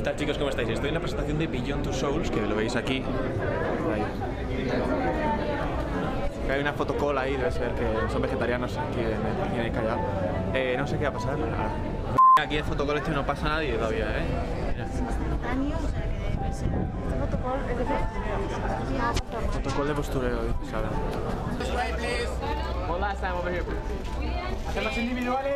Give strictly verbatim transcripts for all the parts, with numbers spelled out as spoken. ¿Qué tal, chicos? ¿Cómo estáis? Estoy en la presentación de Beyond Two Souls, que lo veis aquí. Ahí. Hay una fotocola ahí, debe ser que son vegetarianos aquí en el Callao. Eh, no sé qué va a pasar. Ah. Aquí el fotocol este no pasa nadie todavía, ¿eh? Mira. Fotocol de postureo, ¿sabes? One last time over here, please. Hacemos individuales.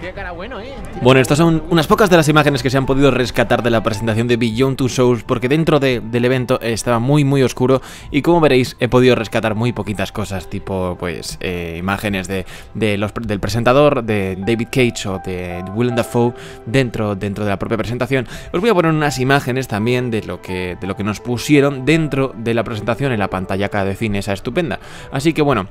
Qué cara bueno, eh. Bueno, estas son unas pocas de las imágenes que se han podido rescatar de la presentación de Beyond Two Souls, porque dentro de, del evento estaba muy muy oscuro y como veréis he podido rescatar muy poquitas cosas, tipo pues eh, imágenes de, de los, del presentador, de David Cage o de Willem Dafoe dentro, dentro de la propia presentación. Os voy a poner unas imágenes también de lo que, de lo que nos pusieron dentro de la presentación en la pantallaca de cine esa estupenda. Así que bueno,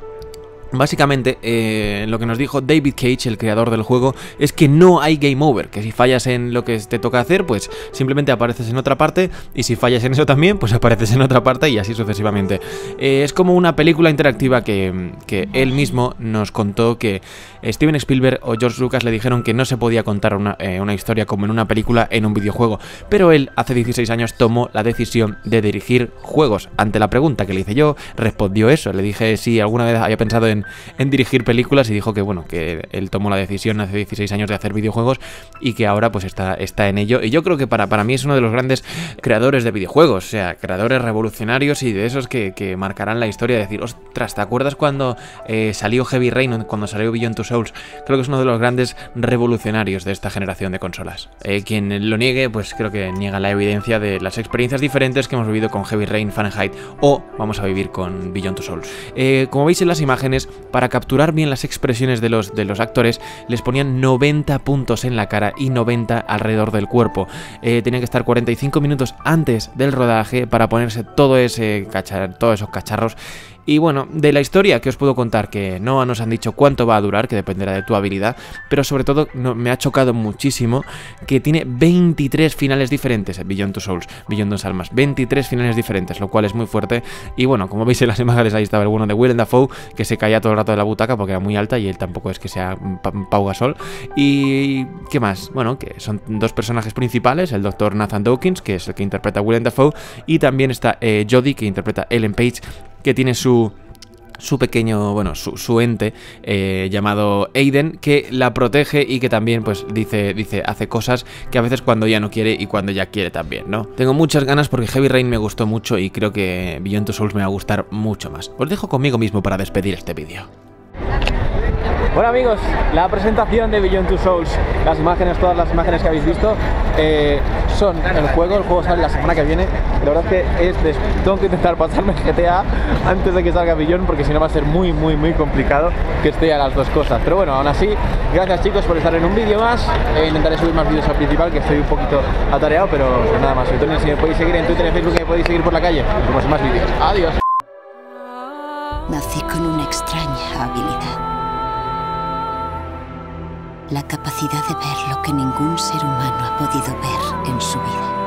básicamente eh, lo que nos dijo David Cage, el creador del juego, es que no hay game over, que si fallas en lo que te toca hacer, pues simplemente apareces en otra parte, y si fallas en eso también, pues apareces en otra parte y así sucesivamente. Eh, es como una película interactiva que, que él mismo nos contó que Steven Spielberg o George Lucas le dijeron que no se podía contar una, eh, una historia como en una película en un videojuego, pero él hace dieciséis años tomó la decisión de dirigir juegos. Ante la pregunta que le hice yo, respondió eso, le dije si alguna vez había pensado en en dirigir películas y dijo que bueno, que él tomó la decisión hace dieciséis años de hacer videojuegos y que ahora pues está, está en ello, y yo creo que para, para mí es uno de los grandes creadores de videojuegos, o sea, creadores revolucionarios y de esos que, que marcarán la historia, de decir, ostras, ¿te acuerdas cuando eh, salió Heavy Rain, cuando salió Beyond Two Souls? Creo que es uno de los grandes revolucionarios de esta generación de consolas. Eh, quien lo niegue, pues creo que niega la evidencia de las experiencias diferentes que hemos vivido con Heavy Rain, Fahrenheit o vamos a vivir con Beyond Two Souls. Eh, como veis en las imágenes, para capturar bien las expresiones de los, de los actores, les ponían noventa puntos en la cara y noventa alrededor del cuerpo. Eh, tenían que estar cuarenta y cinco minutos antes del rodaje para ponerse todo ese cachar, todos esos cacharros. Y bueno, de la historia que os puedo contar, que no nos han dicho cuánto va a durar, que dependerá de tu habilidad, pero sobre todo no, me ha chocado muchísimo que tiene veintitrés finales diferentes, Beyond Two Souls, Beyond Dos Almas, veintitrés finales diferentes, lo cual es muy fuerte. Y bueno, como veis en las imágenes, ahí estaba el bueno de Willem Dafoe, que se caía todo el rato de la butaca porque era muy alta y él tampoco es que sea Pau Gasol. Y ¿qué más? Bueno, que son dos personajes principales, el doctor Nathan Dawkins, que es el que interpreta a Willem Dafoe, y también está eh, Jodie, que interpreta Ellen Page, que tiene su, su pequeño, bueno, su, su ente eh, llamado Aiden, que la protege y que también pues dice, dice, hace cosas que a veces cuando ella no quiere y cuando ella quiere también, ¿no? Tengo muchas ganas porque Heavy Rain me gustó mucho y creo que Beyond Two Souls me va a gustar mucho más. Os dejo conmigo mismo para despedir este vídeo. Bueno, amigos, la presentación de Beyond Two Souls, las imágenes, todas las imágenes que habéis visto eh, son el juego, el juego sale la semana que viene. La verdad es que es de, tengo que intentar pasarme el G T A antes de que salga Beyond, porque si no va a ser muy, muy, muy complicado que esté a las dos cosas. Pero bueno, aún así, gracias chicos por estar en un vídeo más. Eh, intentaré subir más vídeos al principal, que estoy un poquito atareado, pero nada más. Entonces, si me podéis seguir en Twitter, en Facebook, me podéis seguir por la calle, vemos más vídeos. Adiós. Nací con una extraña habilidad. La capacidad de ver lo que ningún ser humano ha podido ver en su vida.